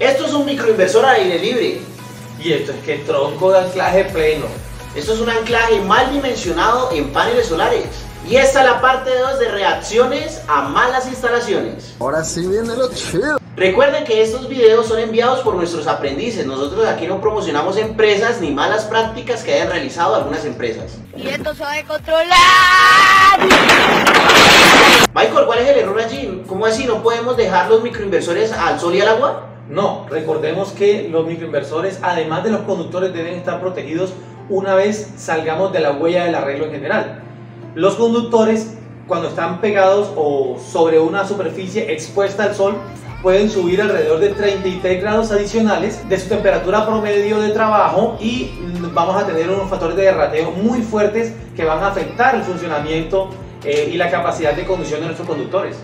Esto es un microinversor al aire libre. Y esto es que tronco de anclaje pleno. Esto es un anclaje mal dimensionado en paneles solares. Y esta es la parte 2 de reacciones a malas instalaciones. Ahora sí viene lo chido. Recuerden que estos videos son enviados por nuestros aprendices. Nosotros aquí no promocionamos empresas ni malas prácticas que hayan realizado algunas empresas. Y esto se va a controlar. Michael, ¿cuál es el error allí? ¿Cómo así? ¿No podemos dejar los microinversores al sol y al agua? No, recordemos que los microinversores, además de los conductores, deben estar protegidos una vez salgamos de la huella del arreglo en general. Los conductores, cuando están pegados o sobre una superficie expuesta al sol, pueden subir alrededor de 33 grados adicionales de su temperatura promedio de trabajo y vamos a tener unos factores de derrateo muy fuertes que van a afectar el funcionamiento y la capacidad de conducción de nuestros conductores.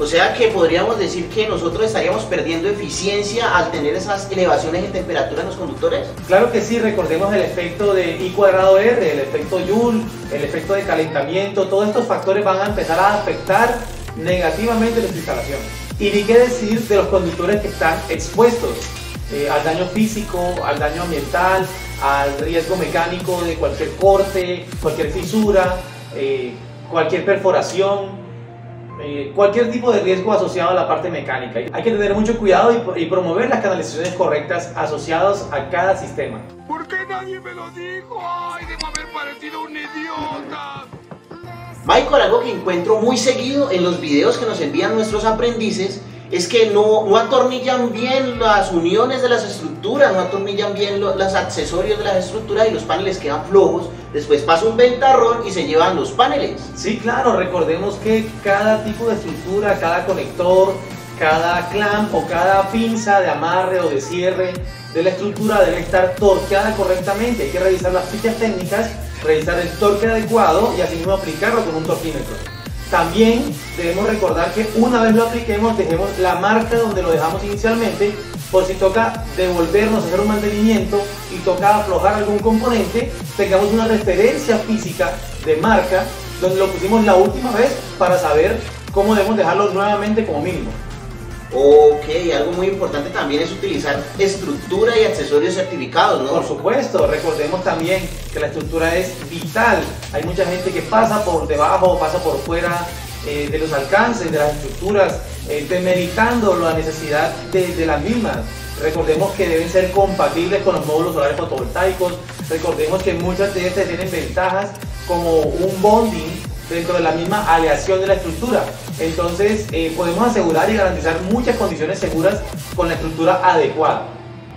O sea que podríamos decir que nosotros estaríamos perdiendo eficiencia al tener esas elevaciones en temperatura en los conductores. Claro que sí, recordemos el efecto de I²R, el efecto Joule, el efecto de calentamiento. Todos estos factores van a empezar a afectar negativamente las instalaciones. Y ni qué decir de los conductores que están expuestos al daño físico, al daño ambiental, al riesgo mecánico de cualquier corte, cualquier fisura, cualquier perforación. Cualquier tipo de riesgo asociado a la parte mecánica. Hay que tener mucho cuidado y promover las canalizaciones correctas asociadas a cada sistema. ¿Por qué nadie me lo dijo? ¡Ay, debo haber parecido un idiota! Michael, algo que encuentro muy seguido en los videos que nos envían nuestros aprendices es que no atornillan bien las uniones de las estructuras, no atornillan bien los accesorios de las estructuras y los paneles quedan flojos. Después pasa un ventarrón y se llevan los paneles. Sí, claro, recordemos que cada tipo de estructura, cada conector, cada clamp o cada pinza de amarre o de cierre de la estructura debe estar torqueada correctamente. Hay que revisar las fichas técnicas, revisar el torque adecuado y así mismo aplicarlo con un torquímetro. También debemos recordar que una vez lo apliquemos, dejemos la marca donde lo dejamos inicialmente, por si toca devolvernos a hacer un mantenimiento y toca aflojar algún componente, tengamos una referencia física de marca donde lo pusimos la última vez para saber cómo debemos dejarlo nuevamente como mínimo. Ok, algo muy importante también es utilizar estructura y accesorios certificados, ¿no? Por supuesto, recordemos también que la estructura es vital. Hay mucha gente que pasa por debajo o pasa por fuera de los alcances de las estructuras, demeritando la necesidad de las mismas. Recordemos que deben ser compatibles con los módulos solares fotovoltaicos. Recordemos que muchas de estas tienen ventajas como un bonding dentro de la misma aleación de la estructura. Entonces podemos asegurar y garantizar muchas condiciones seguras con la estructura adecuada.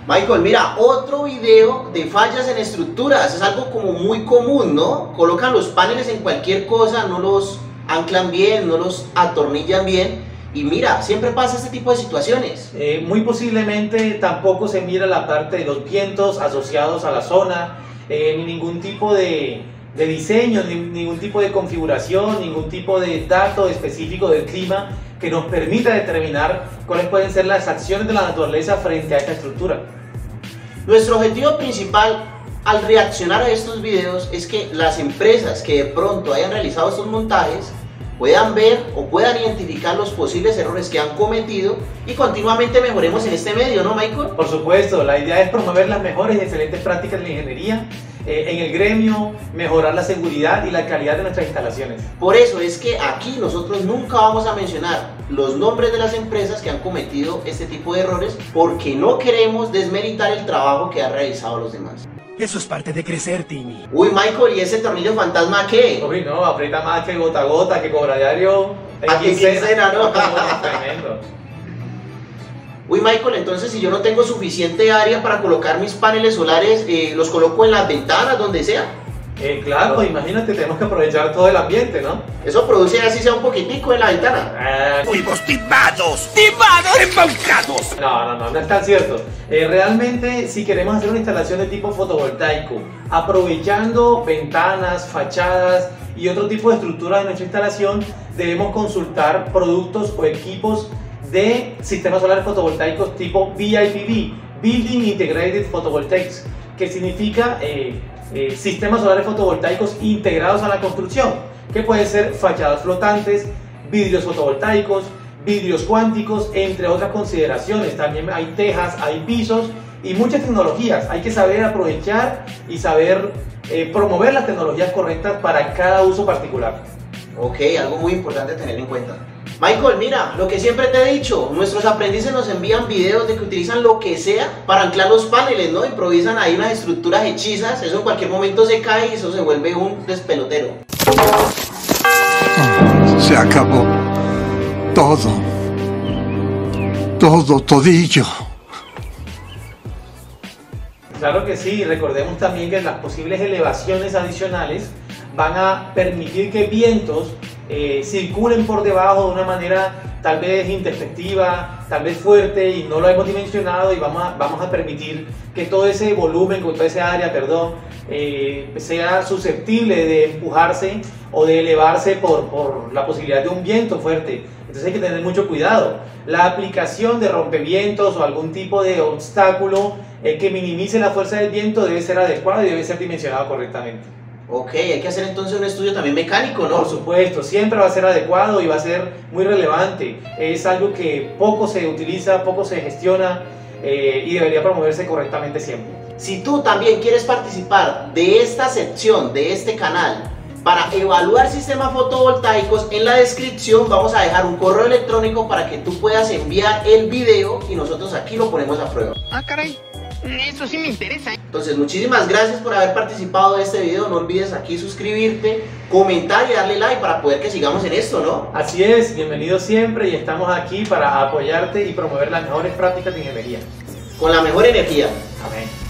Michael, mira, otro video de fallas en estructuras, es algo como muy común, ¿no? Colocan los paneles en cualquier cosa, no los anclan bien, no los atornillan bien y mira, siempre pasa este tipo de situaciones. Muy posiblemente tampoco se mira la parte de los vientos asociados a la zona, ni ningún tipo de diseño, ningún tipo de configuración, ningún tipo de dato específico del clima que nos permita determinar cuáles pueden ser las acciones de la naturaleza frente a esta estructura. Nuestro objetivo principal al reaccionar a estos videos es que las empresas que de pronto hayan realizado estos montajes puedan ver o puedan identificar los posibles errores que han cometido y continuamente mejoremos en este medio, ¿no, Michael? Por supuesto, la idea es promover las mejores y excelentes prácticas de la ingeniería en el gremio, mejorar la seguridad y la calidad de nuestras instalaciones. Por eso es que aquí nosotros nunca vamos a mencionar los nombres de las empresas que han cometido este tipo de errores porque no queremos desmeritar el trabajo que han realizado los demás. Eso es parte de crecer, Timmy. Uy, Michael, ¿y ese tornillo fantasma qué? Uy, no, aprieta más que gota a gota, que cobra diario. A quincena, ¿no? Tremendo. Uy, Michael, entonces si yo no tengo suficiente área para colocar mis paneles solares, ¿los coloco en las ventanas, donde sea? Claro, imagínate, tenemos que aprovechar todo el ambiente, ¿no? Eso produce así sea un poquitico en la ventana. ¡Fuimos timados! ¡Timados! ¡Embaucados! No es tan cierto. Realmente, si queremos hacer una instalación de tipo fotovoltaico, aprovechando ventanas, fachadas y otro tipo de estructura de nuestra instalación, debemos consultar productos o equipos de sistemas solares fotovoltaicos tipo BIPV, Building Integrated Photovoltaics, que significa sistemas solares fotovoltaicos integrados a la construcción, que pueden ser fachadas flotantes, vidrios fotovoltaicos, vidrios cuánticos, entre otras consideraciones. También hay tejas, hay pisos y muchas tecnologías. Hay que saber aprovechar y saber promover las tecnologías correctas para cada uso particular. Ok, algo muy importante a tener en cuenta. Michael, mira, lo que siempre te he dicho, nuestros aprendices nos envían videos de que utilizan lo que sea para anclar los paneles, ¿no? Improvisan ahí unas estructuras hechizas, eso en cualquier momento se cae y eso se vuelve un despelotero. Se acabó todo, todillo. Claro que sí, recordemos también que las posibles elevaciones adicionales van a permitir que vientos circulen por debajo de una manera tal vez introspectiva, tal vez fuerte, y no lo hemos dimensionado, y vamos a permitir que todo ese volumen, que toda esa área, perdón, sea susceptible de empujarse o de elevarse por la posibilidad de un viento fuerte. Entonces hay que tener mucho cuidado. La aplicación de rompevientos o algún tipo de obstáculo que minimice la fuerza del viento debe ser adecuado y debe ser dimensionado correctamente. Ok, hay que hacer entonces un estudio también mecánico, ¿no? Por supuesto, siempre va a ser adecuado y va a ser muy relevante. Es algo que poco se utiliza, poco se gestiona y debería promoverse correctamente siempre. Si tú también quieres participar de esta sección, de este canal, para evaluar sistemas fotovoltaicos, en la descripción vamos a dejar un correo electrónico para que tú puedas enviar el video y nosotros aquí lo ponemos a prueba. Ah, caray. Eso sí me interesa. Entonces, muchísimas gracias por haber participado de este video. No olvides aquí suscribirte, comentar y darle like para poder que sigamos en esto, ¿no? Así es, bienvenido siempre y estamos aquí para apoyarte y promover las mejores prácticas de ingeniería. Con la mejor energía. Amén.